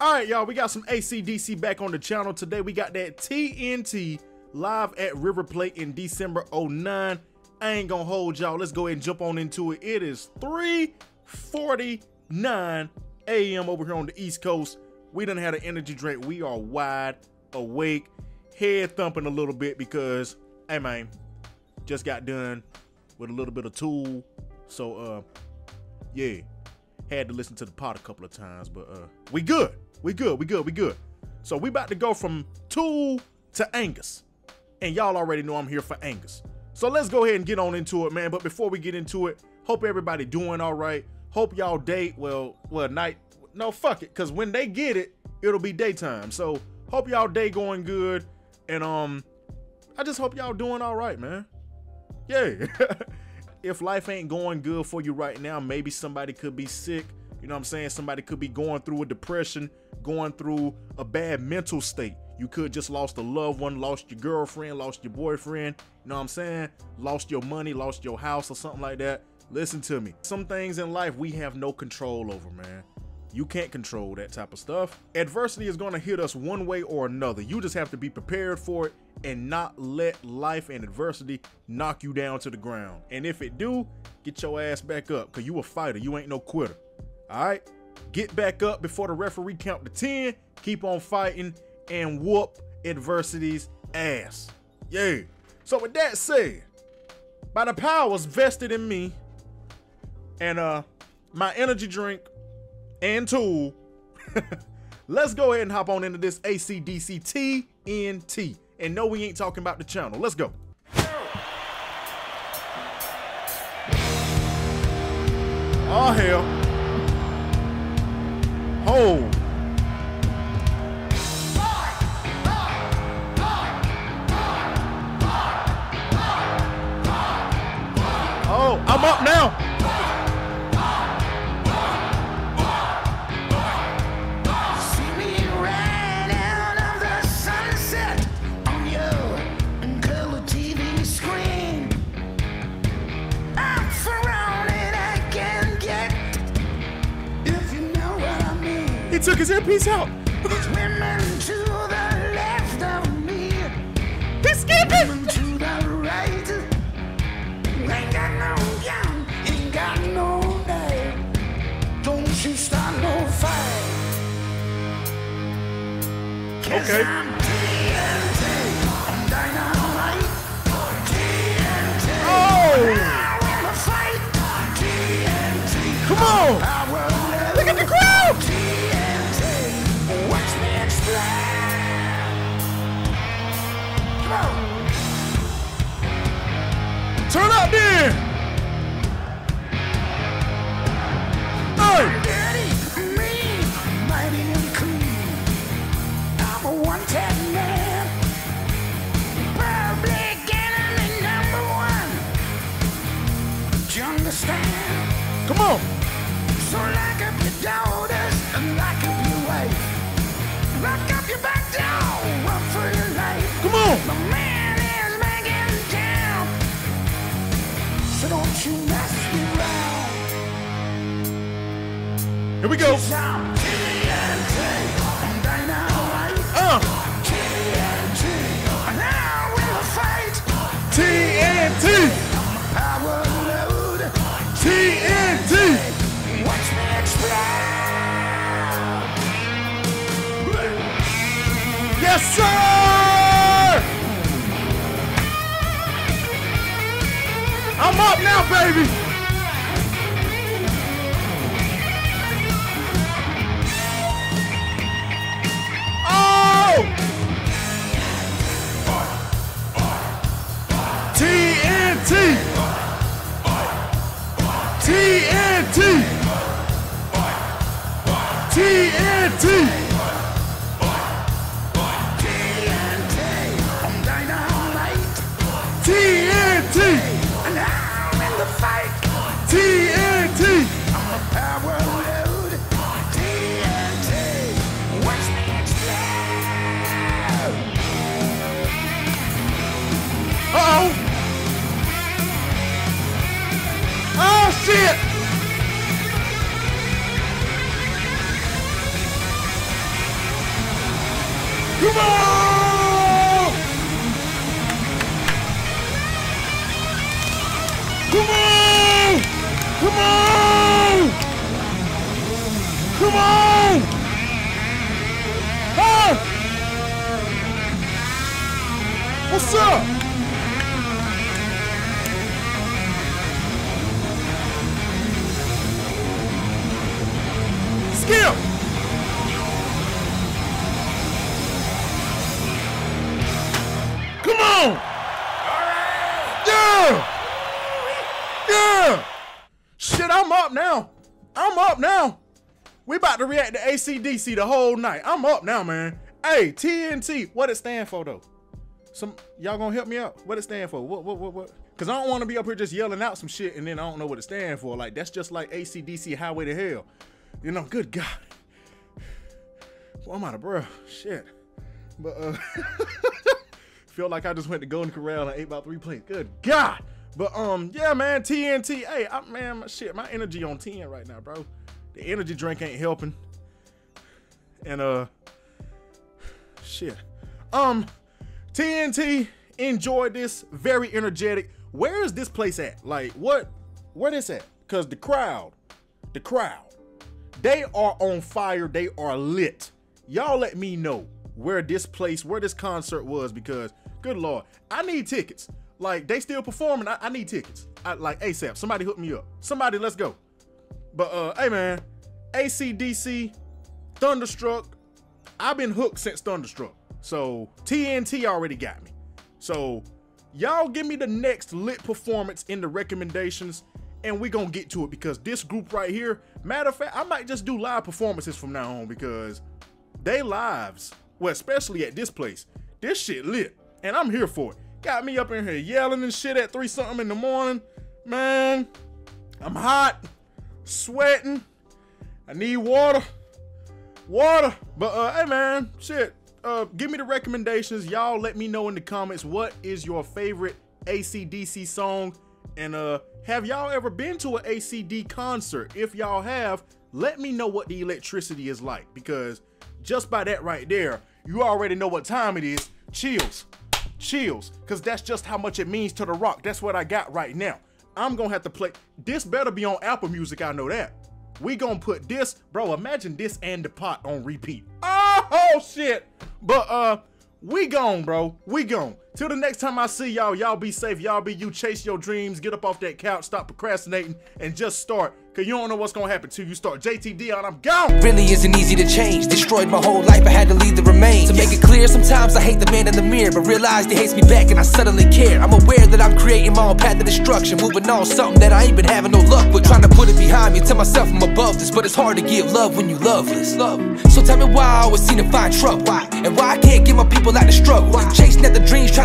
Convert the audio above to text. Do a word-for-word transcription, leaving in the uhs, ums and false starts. All right, y'all, we got some A C D C back on the channel today. We got that T N T live at River Plate in December oh nine. I ain't gonna hold y'all. Let's go ahead and jump on into it. It is three forty-nine a m over here on the East Coast. We done had an energy drink. We are wide awake, head thumping a little bit because, hey man, just got done with a little bit of Tool. So, uh, yeah, had to listen to the pod a couple of times, but uh, we good. We good, we good, we good. So we about to go from Tool to Angus. And y'all already know I'm here for Angus. So let's go ahead and get on into it, man. But before we get into it, hope everybody doing all right. Hope y'all date, well, well, night. No, fuck it, because when they get it, it'll be daytime. So hope y'all day going good. And um, I just hope y'all doing all right, man. Yeah. If life ain't going good for you right now, maybe somebody could be sick. You know what I'm saying? Somebody could be going through a depression, going through a bad mental state. You could just lost a loved one, lost your girlfriend, lost your boyfriend. You know what I'm saying? Lost your money, lost your house or something like that. Listen to me. Some things in life we have no control over, man. You can't control that type of stuff. Adversity is going to hit us one way or another. You just have to be prepared for it and not let life and adversity knock you down to the ground. And if it do, get your ass back up, because you a fighter. You ain't no quitter. All right? Get back up before the referee count to ten. Keep on fighting and whoop adversity's ass. Yeah. So with that said, by the powers vested in me and uh, my energy drink and Tool, let's go ahead and hop on into this A C D C T N T. And no, we ain't talking about the channel. Let's go. Oh, hell. Oh. Oh, I'm up now. He took his earpiece out. There's women to the left of me. He's skipping. Women to the right. Ain't got no gun, ain't got no knife. Don't you start no fight. Okay. I'm T N T. I'm dynamite. T N T. Oh. I wanna fight. T N T. Come on. Look at the crowd. Turn up then! Hey! Daddy, me, mighty and clean. I'm a wanted man. Public enemy number one. Do you understand? Come on! So lock up your daughters and lock up your wife. Lock up your back door, run for your life. Come on! My man. So don't you mess me around. Here we go. T N T, and I now uh. T N T, and I will fight. T N T, power load. T N T, watch me explode. Yes, sir. I'm up now, baby! Oh! T N T! T N T! T N T! Come on! Come on! Come on! Come on! Hey! What's up? Skip! All right. Yeah! Yeah! Shit, I'm up now. I'm up now. We about to react to A C D C the whole night. I'm up now, man. Hey, T N T, what it stand for, though? Some y'all gonna help me out? What it stand for? What, what, what, what? Because I don't want to be up here just yelling out some shit and then I don't know what it stand for. Like, that's just like A C D C Highway to Hell. You know, good God. Boy, I'm out of breath. Shit. But, uh... feel like I just went to Golden Corral and ate about three plates. Good God. But, um, yeah, man, T N T. Hey, I, man, my shit, my energy on ten right now, bro. The energy drink ain't helping. And, uh, shit. Um, T N T, enjoyed this. Very energetic. Where is this place at? Like, what, where this at? Because the crowd, the crowd, they are on fire. They are lit. Y'all let me know where this place, where this concert was, because good Lord, I need tickets. Like, they still performing. I, I need tickets. I, like, ASAP. Somebody hook me up. Somebody, let's go. But, uh, hey, man. A C D C, Thunderstruck. I've been hooked since Thunderstruck. So, T N T already got me. So, y'all give me the next lit performance in the recommendations, and we're going to get to it, because this group right here, matter of fact, I might just do live performances from now on, because they lives, well, especially at this place, this shit lit, and I'm here for it. Got me up in here yelling and shit at three something in the morning. Man, I'm hot, sweating. I need water, water. But uh, hey man, shit, uh, give me the recommendations. Y'all let me know in the comments, what is your favorite A C D C song? And uh, have y'all ever been to an A C D concert? If y'all have, let me know what the electricity is like, because just by that right there, you already know what time it is. Chills, chills, because that's just how much it means to the rock. That's what I got right now. I'm gonna have to play this. Better be on Apple Music, I know that. We gonna put this, bro, imagine this and the pot on repeat. Oh shit. But uh we gone, bro, we gone. Till the next time I see y'all, y'all be safe, y'all be you, chase your dreams, get up off that couch, stop procrastinating, and just start. Cause you don't know what's gonna happen till you start. J T D on, I'm gone. Really isn't easy to change. Destroyed my whole life, I had to leave the remains. To make it clear, sometimes I hate the man in the mirror, but realized he hates me back and I suddenly care. I'm aware that I'm creating my own path of destruction, moving on something that I ain't been having no luck with. Trying to put it behind me, tell myself I'm above this, but it's hard to give love when you loveless. Love. So tell me why I always seem to find trouble, why? And why I can't get my people out of struggle. Chasing at the dreams, trying